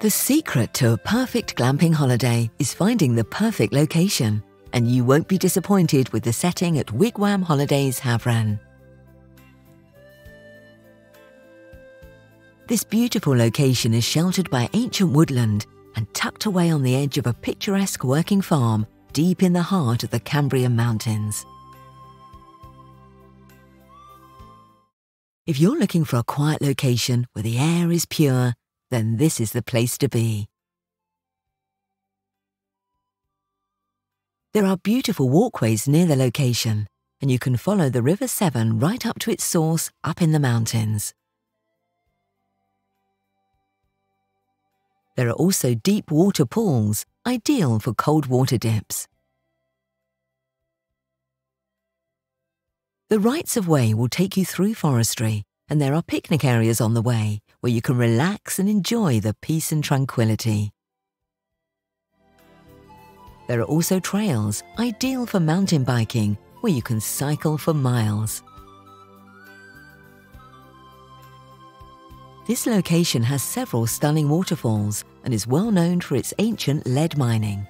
The secret to a perfect glamping holiday is finding the perfect location, and you won't be disappointed with the setting at Wigwam Holidays Hafren. This beautiful location is sheltered by ancient woodland and tucked away on the edge of a picturesque working farm deep in the heart of the Cambrian Mountains. If you're looking for a quiet location where the air is pure, then this is the place to be. There are beautiful walkways near the location, and you can follow the River Severn right up to its source up in the mountains. There are also deep water pools, ideal for cold water dips. The rights of way will take you through forestry, and there are picnic areas on the way where you can relax and enjoy the peace and tranquility. There are also trails, ideal for mountain biking, where you can cycle for miles. This location has several stunning waterfalls and is well known for its ancient lead mining.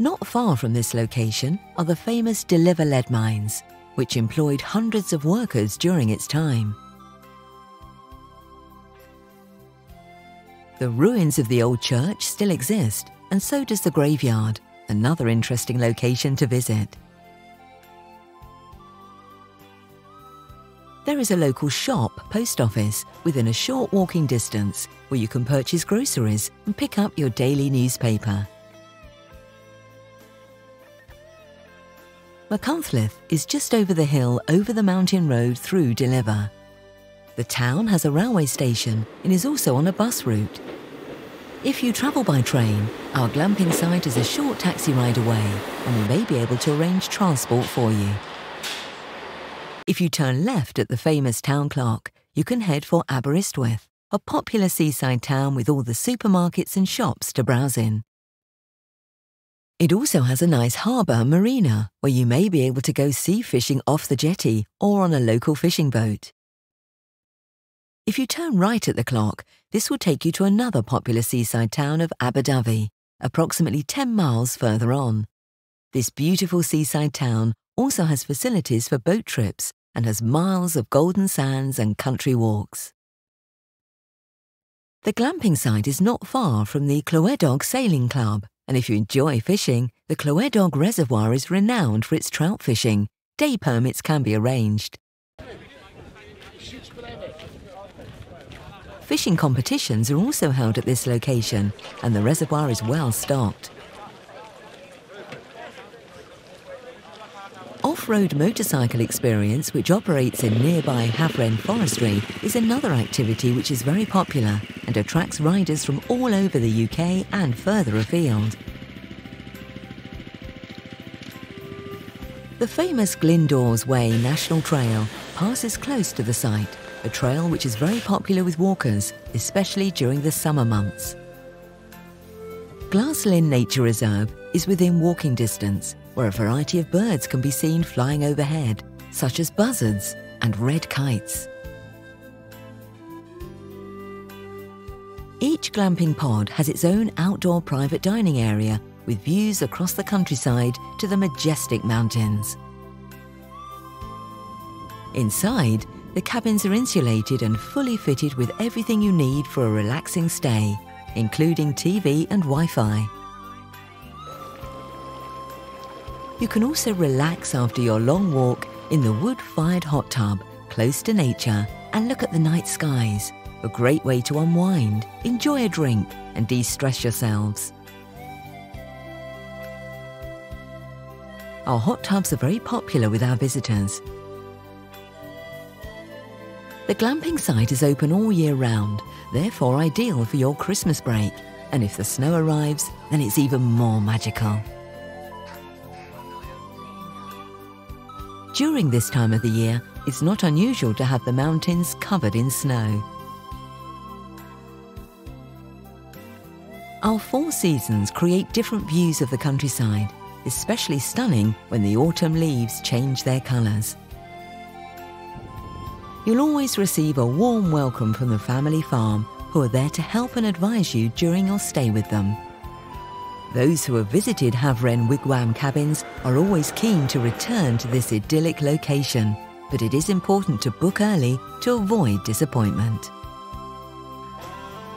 Not far from this location are the famous Delver Lead Mines, which employed hundreds of workers during its time. The ruins of the old church still exist, and so does the graveyard, another interesting location to visit. There is a local shop, post office, within a short walking distance where you can purchase groceries and pick up your daily newspaper. Machynlleth is just over the hill over the mountain road through Dylife. The town has a railway station and is also on a bus route. If you travel by train, our glamping site is a short taxi ride away, and we may be able to arrange transport for you. If you turn left at the famous town clock, you can head for Aberystwyth, a popular seaside town with all the supermarkets and shops to browse in. It also has a nice harbour marina where you may be able to go sea fishing off the jetty or on a local fishing boat. If you turn right at the clock, this will take you to another popular seaside town of Aberdyfi, approximately 10 miles further on. This beautiful seaside town also has facilities for boat trips and has miles of golden sands and country walks. The glamping site is not far from the Clywedog Sailing Club, and if you enjoy fishing, the Clywedog Reservoir is renowned for its trout fishing. Day permits can be arranged. Fishing competitions are also held at this location, and the reservoir is well stocked. Off-road motorcycle experience, which operates in nearby Hafren Forestry, is another activity which is very popular and attracts riders from all over the UK and further afield. The famous Glyndŵr's Way National Trail passes close to the site, a trail which is very popular with walkers, especially during the summer months. Glaslyn Nature Reserve is within walking distance, where a variety of birds can be seen flying overhead, such as buzzards and red kites. Each glamping pod has its own outdoor private dining area with views across the countryside to the majestic mountains. Inside, the cabins are insulated and fully fitted with everything you need for a relaxing stay, including TV and Wi-Fi. You can also relax after your long walk in the wood-fired hot tub close to nature and look at the night skies, a great way to unwind, enjoy a drink and de-stress yourselves. Our hot tubs are very popular with our visitors. The glamping site is open all year round, therefore ideal for your Christmas break, and if the snow arrives, then it's even more magical. During this time of the year, it's not unusual to have the mountains covered in snow. Our four seasons create different views of the countryside, especially stunning when the autumn leaves change their colours. you'll always receive a warm welcome from the family farm, who are there to help and advise you during your stay with them. Those who have visited Hafren wigwam cabins are always keen to return to this idyllic location, but it is important to book early to avoid disappointment.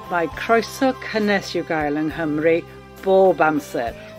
Mae croeso cynnes i'w gael yng Nghymru bob amser.